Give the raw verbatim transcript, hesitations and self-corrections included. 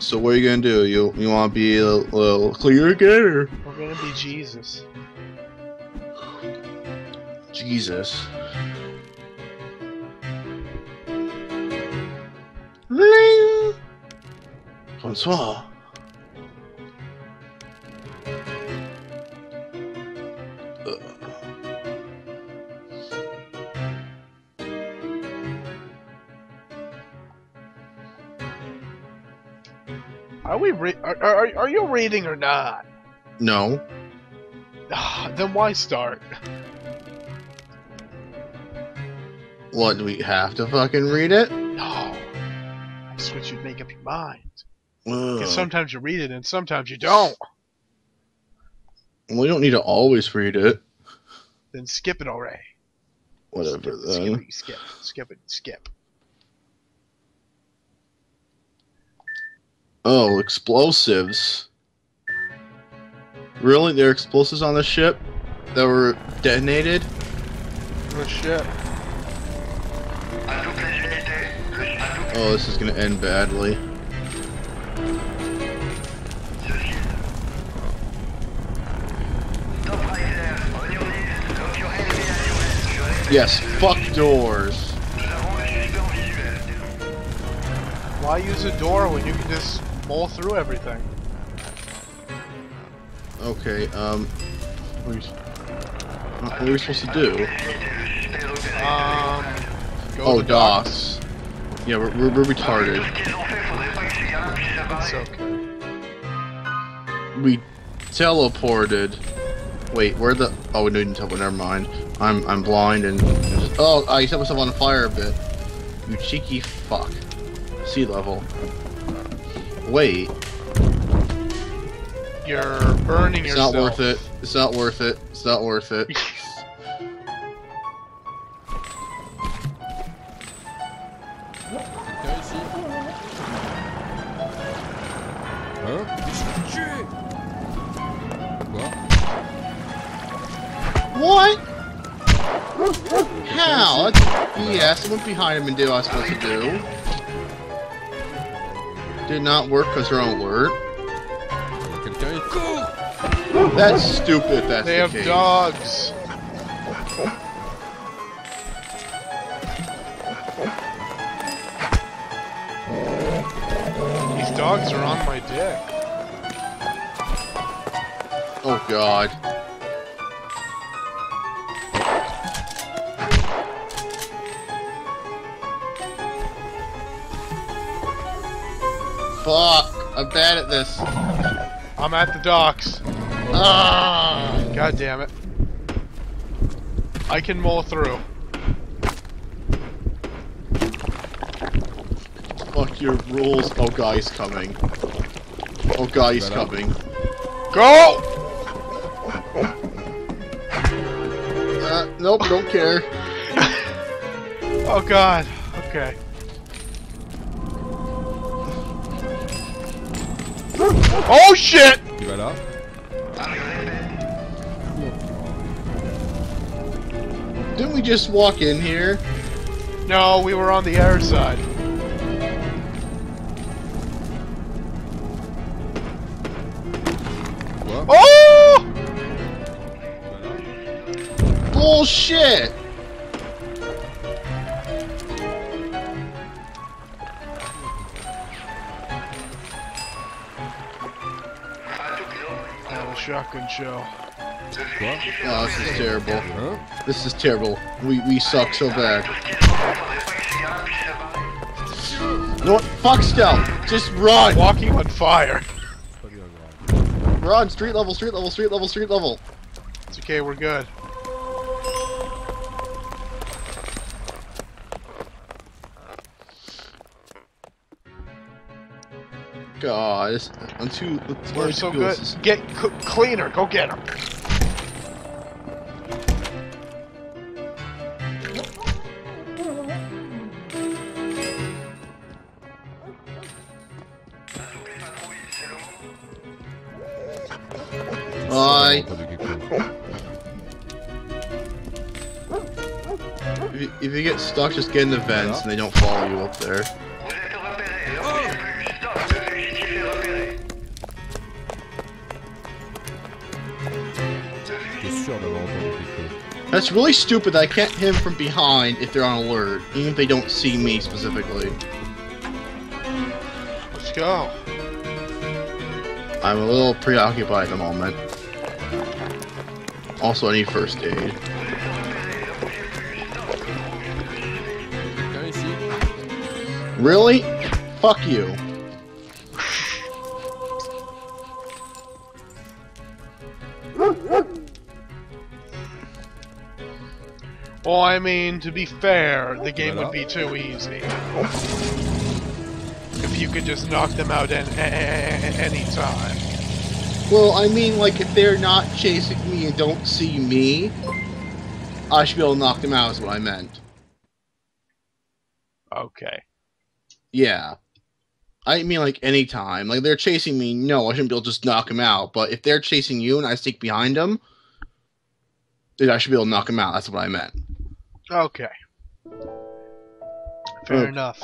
So what are you gonna do? You you want to be a little clear again, or we're gonna be Jesus? Jesus. Ring. Francois. Are we re are, are are you reading or not? No. Then why start? What, do we have to fucking read it? No. I switch you'd make up your mind. Ugh. Because sometimes you read it and sometimes you don't. Well, you don't need to always read it. Then skip it already. Whatever, skip, then. Skip, skip, skip it, skip. Oh, explosives. Really? There are explosives on this ship that were detonated? Oh, shit. Oh, this is gonna end badly. Yes, fuck doors. Why use a door when you can just mull through everything? Okay, um... what are we, what are we supposed to do? Um... Oh, DOS. Yeah, we're, we're, we're retarded. It's okay. We teleported. Wait, where the... oh, we didn't teleport, never mind. I'm, I'm blind and... just, oh, I set myself on fire a bit. You cheeky fuck. Sea level. Wait. You're burning yourself. It's not worth it. It's not worth it. It's not worth it. What? How? That's B S. What behind him and do I was supposed to do? Did not work because they're on alert. That's stupid. That's they the have case. Dogs. These dogs are on my dick. Oh God. Fuck! I'm bad at this. I'm at the docks. Ah! God damn it! I can mull through. Fuck your rules! Oh God, he's coming! Oh God, he's right coming! Up. Go! Uh, nope, don't care. Oh God. Okay. Oh shit! You right off? Didn't we just walk in here? No, we were on the air side. What? Oh! Right, bullshit! Shotgun show. Oh, this is terrible. Huh? This is terrible. We we suck so bad. You know what? Fuck stealth. Just run. Walking on fire. Run. Street level. Street level. Street level. Street level. It's okay. We're good. God, I'm too. We're so good. Get c cleaner. Go get him. Bye. If you, if you get stuck, just get in the vents and they don't follow you up there. That's really stupid that I can't hit him from behind if they're on alert, even if they don't see me specifically. Let's go. I'm a little preoccupied at the moment. Also, I need first aid. Really? Fuck you. Well, I mean, to be fair, the game would be too easy. If you could just knock them out at any time. Well, I mean, like, if they're not chasing me and don't see me, I should be able to knock them out is what I meant. Okay. Yeah. I mean, like, any time. Like, they're chasing me, no, I shouldn't be able to just knock them out. But if they're chasing you and I sneak behind them, dude, I should be able to knock them out. That's what I meant. Okay. Fair enough.